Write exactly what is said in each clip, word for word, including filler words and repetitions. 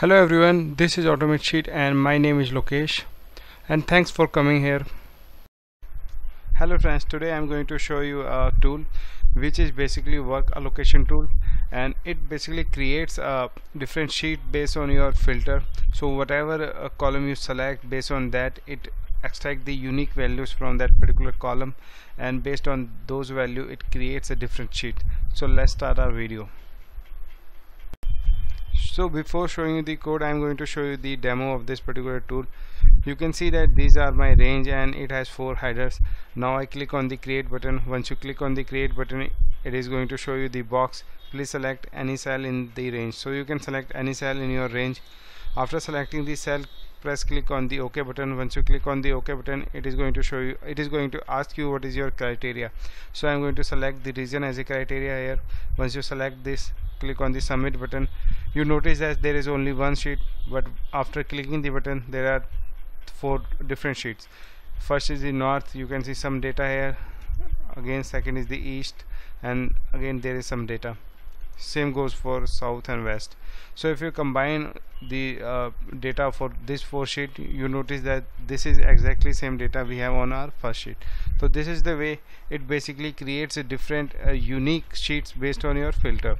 Hello everyone, this is AutoMateSheet and my name is Lokesh and thanks for coming here. Hello friends, today I'm going to show you a tool which is basically work allocation tool, and it basically creates a different sheet based on your filter. So whatever uh, column you select, based on that it extract the unique values from that particular column, and based on those values it creates a different sheet. So let's start our video. So before showing you the code, I'm going to show you the demo of this particular tool. You can see that these are my range and it has four headers. Now I click on the create button. Once you click on the create button, it is going to show you the box. Please select any cell in the range. So you can select any cell in your range. After selecting the cell, press click on the OK button. Once you click on the OK button, it is going to show you, it is going to ask you what is your criteria. So I'm going to select the region as a criteria here. Once you select this, click on the submit button. You notice that there is only one sheet, but after clicking the button there are four different sheets. First is the north, you can see some data here. Again second is the east, and again there is some data. Same goes for south and west. So if you combine the uh, data for this four sheet, you notice that this is exactly same data we have on our first sheet. So this is the way it basically creates a different uh, unique sheets based on your filter.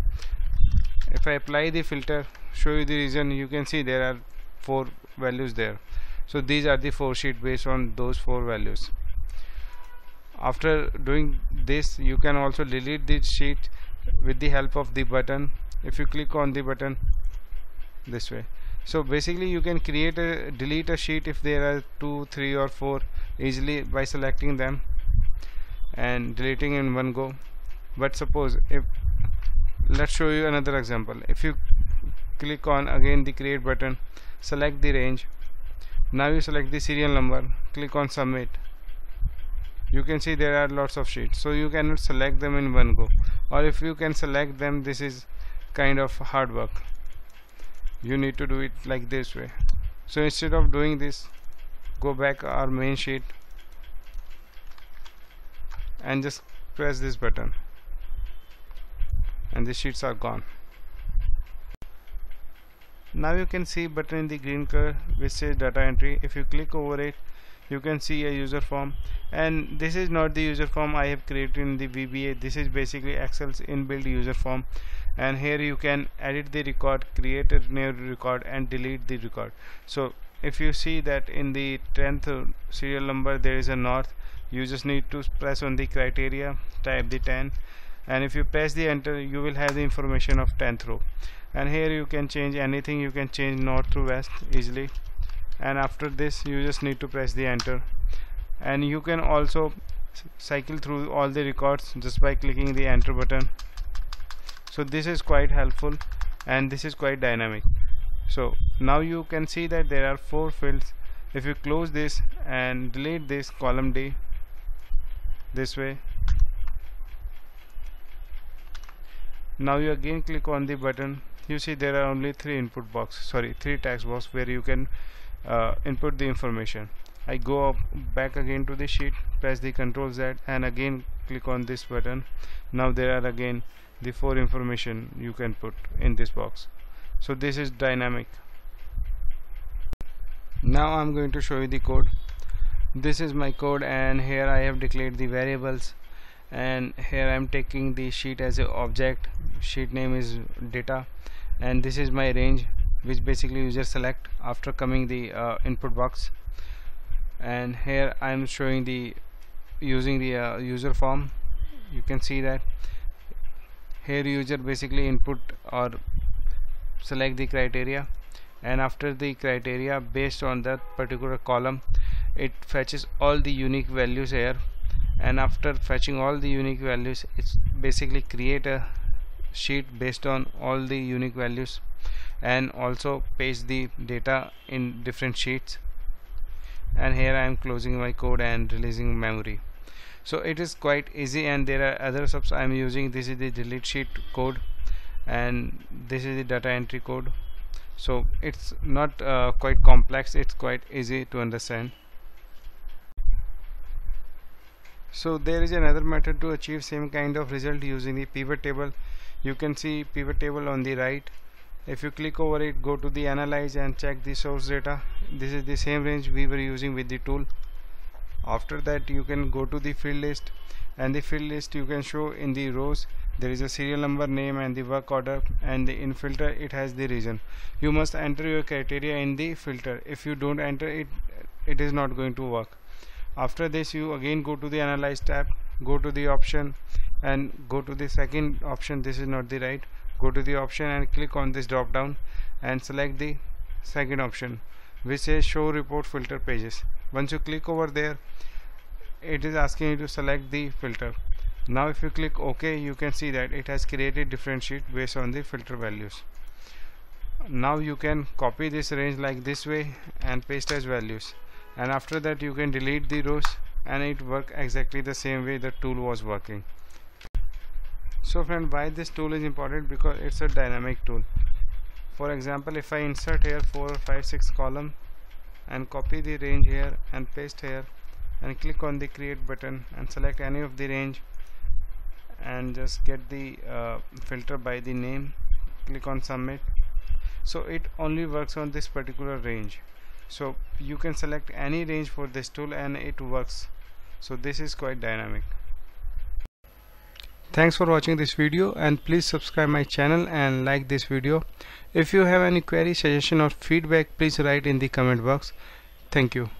If I apply the filter, show you the region, you can see there are four values there. So these are the four sheets based on those four values. After doing this, you can also delete the sheet with the help of the button. If you click on the button this way, so basically you can create a delete a sheet if there are two, three or four easily by selecting them and deleting in one go. But suppose if, let's show you another example. If you click on again the create button, select the range, now you select the serial number, click on submit. You can see there are lots of sheets, so you cannot select them in one go, or if you can select them, this is kind of hard work. You need to do it like this way. So instead of doing this, go back our main sheet and just press this button, and the sheets are gone. Now you can see button in the green color which says data entry. If you click over it, you can see a user form, and this is not the user form I have created in the V B A. This is basically Excel's inbuilt user form, and here you can edit the record, create a new record and delete the record. So if you see that in the tenth serial number there is a north, you just need to press on the criteria, type the ten, and if you press the enter, you will have the information of tenth row. And here you can change anything. You can change north to west easily, and after this you just need to press the enter. And you can also cycle through all the records just by clicking the enter button. So this is quite helpful and this is quite dynamic. So now you can see that there are four fields. If you close this and delete this column D this way, now you again click on the button, you see there are only three input box, sorry three text box where you can Uh, input the information. I go up, back again to the sheet, press the control Z and again click on this button. Now there are again the four information you can put in this box. So this is dynamic. Now I'm going to show you the code. This is my code, and here I have declared the variables, and here I'm taking the sheet as an object. Sheet name is data, and this is my range which basically user select after coming the uh, input box. And here I am showing the using the uh, user form. You can see that here user basically input or select the criteria, and after the criteria based on that particular column it fetches all the unique values here, and after fetching all the unique values it's basically create a sheet based on all the unique values and also paste the data in different sheets. And here I am closing my code and releasing memory. So it is quite easy, and there are other subs I am using. This is the delete sheet code and this is the data entry code. So it's not uh, quite complex, it's quite easy to understand. So there is another method to achieve same kind of result using the pivot table. You can see pivot table on the right, If you click over it, go to the analyze and check the source data. This is the same range we were using with the tool. After that, you can go to the field list, and the field list you can show in the rows. There is a serial number, name, and the work order, and the in filter it has the region. You must enter your criteria in the filter. If you don't enter it, it is not going to work. After this, you again go to the analyze tab, go to the option, and go to the second option. This is not the right. Go to the option and click on this drop down and select the second option, which says show report filter pages. Once you click over there, it is asking you to select the filter. Now if you click OK, you can see that it has created different sheet based on the filter values. Now you can copy this range like this way and paste as values, and after that you can delete the rows, and it works exactly the same way the tool was working. So friend, why this tool is important? Because it's a dynamic tool. For example, if I insert here four, five, six column and copy the range here and paste here and click on the create button and select any of the range and just get the uh, filter by the name, click on submit. So it only works on this particular range. So you can select any range for this tool and it works. So this is quite dynamic. Thanks for watching this video, and please subscribe my channel and like this video. If you have any query, suggestion or feedback, please write in the comment box. Thank you.